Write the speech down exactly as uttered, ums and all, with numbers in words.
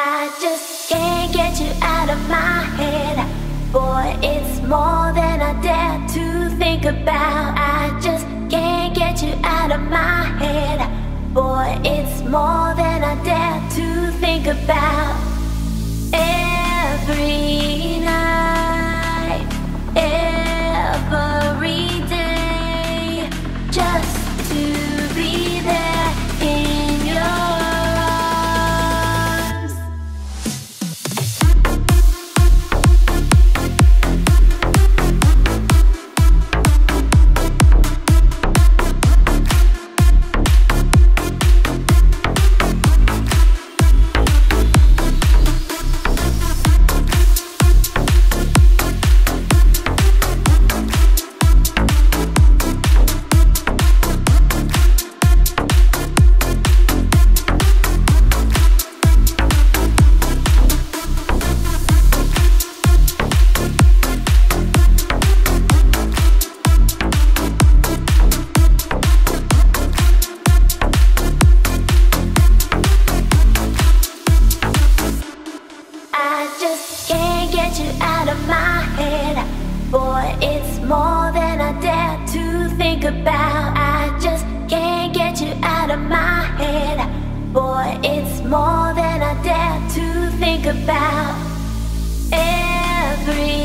I just can't get you out of my head. Boy, it's more than I dare to think about. I just can't get you out of my head. Boy, it's more than I dare to think about. Every night, every day, just to be there in your arms. More than I dare to think about. Every